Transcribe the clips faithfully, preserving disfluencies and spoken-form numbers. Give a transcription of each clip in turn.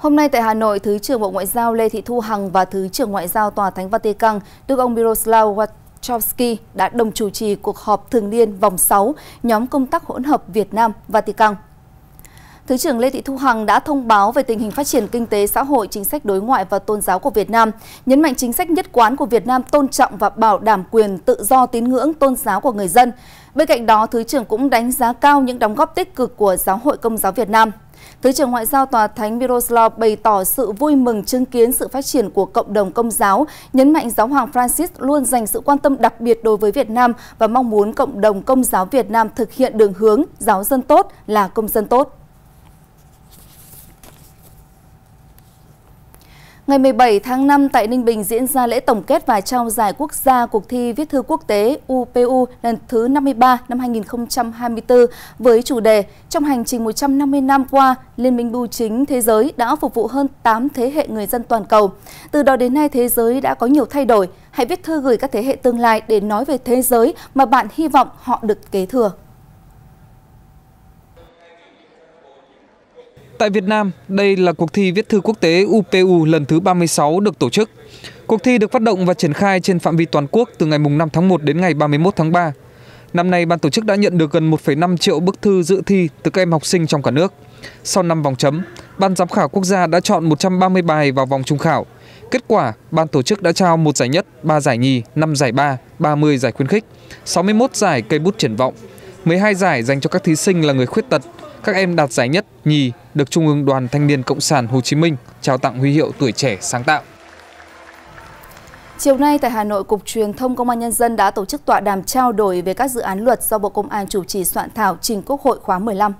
Hôm nay tại Hà Nội, Thứ trưởng Bộ Ngoại giao Lê Thị Thu Hằng và Thứ trưởng Ngoại giao Tòa Thánh Vatican, Đức ông Miroslav Wachowski đã đồng chủ trì cuộc họp thường niên vòng sáu nhóm công tác hỗn hợp Việt Nam Vatican. Thứ trưởng Lê Thị Thu Hằng đã thông báo về tình hình phát triển kinh tế, xã hội, chính sách đối ngoại và tôn giáo của Việt Nam, nhấn mạnh chính sách nhất quán của Việt Nam tôn trọng và bảo đảm quyền tự do tín ngưỡng tôn giáo của người dân. Bên cạnh đó, Thứ trưởng cũng đánh giá cao những đóng góp tích cực của Giáo hội Công giáo Việt Nam. Thứ trưởng Ngoại giao Tòa Thánh Miroslav bày tỏ sự vui mừng chứng kiến sự phát triển của cộng đồng Công giáo, nhấn mạnh Giáo hoàng Francis luôn dành sự quan tâm đặc biệt đối với Việt Nam và mong muốn cộng đồng Công giáo Việt Nam thực hiện đường hướng giáo dân tốt là công dân tốt. Ngày mười bảy tháng năm tại Ninh Bình diễn ra lễ tổng kết và trao giải quốc gia cuộc thi viết thư quốc tế U P U lần thứ năm mươi ba năm hai nghìn không trăm hai mươi tư với chủ đề Trong hành trình một trăm năm mươi năm qua, Liên minh bưu chính thế giới đã phục vụ hơn tám thế hệ người dân toàn cầu. Từ đó đến nay thế giới đã có nhiều thay đổi. Hãy viết thư gửi các thế hệ tương lai để nói về thế giới mà bạn hy vọng họ được kế thừa. Tại Việt Nam, đây là cuộc thi viết thư quốc tế U P U lần thứ ba mươi sáu được tổ chức. Cuộc thi được phát động và triển khai trên phạm vi toàn quốc từ ngày mùng năm tháng một đến ngày ba mươi mốt tháng ba. Năm nay, ban tổ chức đã nhận được gần một phẩy năm triệu bức thư dự thi từ các em học sinh trong cả nước. Sau năm vòng chấm, Ban giám khảo quốc gia đã chọn một trăm ba mươi bài vào vòng trung khảo. Kết quả, ban tổ chức đã trao một giải nhất, ba giải nhì, năm giải ba, ba mươi giải khuyến khích, sáu mươi mốt giải cây bút triển vọng, mười hai giải dành cho các thí sinh là người khuyết tật. Các em đạt giải nhất, nhì được Trung ương Đoàn Thanh niên Cộng sản Hồ Chí Minh trao tặng huy hiệu tuổi trẻ sáng tạo. Chiều nay tại Hà Nội, Cục Truyền thông Công an Nhân dân đã tổ chức tọa đàm trao đổi về các dự án luật do Bộ Công an chủ trì soạn thảo trình Quốc hội khóa mười lăm.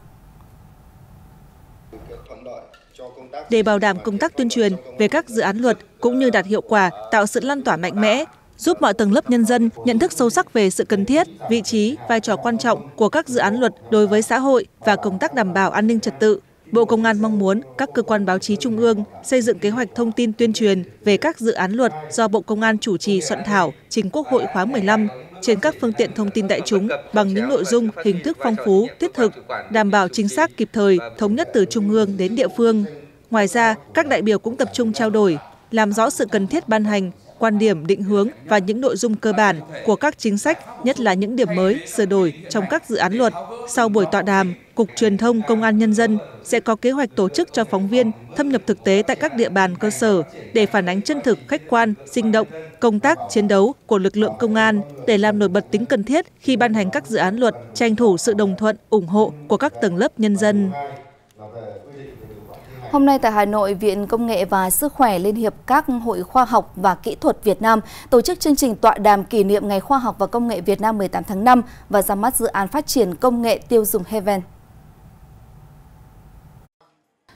Để bảo đảm công tác tuyên truyền về các dự án luật cũng như đạt hiệu quả, tạo sự lan tỏa mạnh mẽ, giúp mọi tầng lớp nhân dân nhận thức sâu sắc về sự cần thiết, vị trí, vai trò quan trọng của các dự án luật đối với xã hội và công tác đảm bảo an ninh trật tự. Bộ Công an mong muốn các cơ quan báo chí trung ương xây dựng kế hoạch thông tin tuyên truyền về các dự án luật do Bộ Công an chủ trì soạn thảo trình Quốc hội khóa mười lăm trên các phương tiện thông tin đại chúng bằng những nội dung, hình thức phong phú, thiết thực, đảm bảo chính xác, kịp thời, thống nhất từ trung ương đến địa phương. Ngoài ra, các đại biểu cũng tập trung trao đổi, làm rõ sự cần thiết ban hành quan điểm, định hướng và những nội dung cơ bản của các chính sách, nhất là những điểm mới, sửa đổi trong các dự án luật. Sau buổi tọa đàm, Cục Truyền thông Công an Nhân dân sẽ có kế hoạch tổ chức cho phóng viên thâm nhập thực tế tại các địa bàn cơ sở để phản ánh chân thực, khách quan, sinh động công tác chiến đấu của lực lượng công an, để làm nổi bật tính cần thiết khi ban hành các dự án luật, tranh thủ sự đồng thuận, ủng hộ của các tầng lớp nhân dân. Hôm nay tại Hà Nội, Viện Công nghệ và Sức khỏe Liên hiệp các Hội Khoa học và Kỹ thuật Việt Nam tổ chức chương trình tọa đàm kỷ niệm Ngày Khoa học và Công nghệ Việt Nam mười tám tháng năm và ra mắt dự án phát triển công nghệ tiêu dùng Heaven.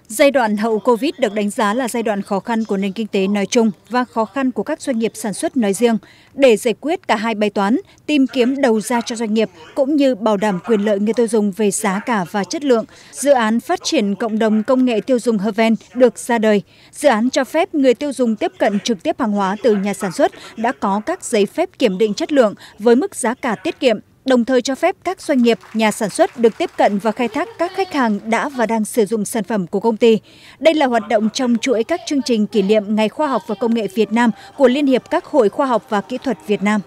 Giai đoạn hậu Covid được đánh giá là giai đoạn khó khăn của nền kinh tế nói chung và khó khăn của các doanh nghiệp sản xuất nói riêng. Để giải quyết cả hai bài toán, tìm kiếm đầu ra cho doanh nghiệp cũng như bảo đảm quyền lợi người tiêu dùng về giá cả và chất lượng, dự án phát triển cộng đồng công nghệ tiêu dùng Heaven được ra đời. Dự án cho phép người tiêu dùng tiếp cận trực tiếp hàng hóa từ nhà sản xuất đã có các giấy phép kiểm định chất lượng với mức giá cả tiết kiệm, đồng thời cho phép các doanh nghiệp, nhà sản xuất được tiếp cận và khai thác các khách hàng đã và đang sử dụng sản phẩm của công ty. Đây là hoạt động trong chuỗi các chương trình kỷ niệm Ngày Khoa học và Công nghệ Việt Nam của Liên hiệp các Hội Khoa học và Kỹ thuật Việt Nam.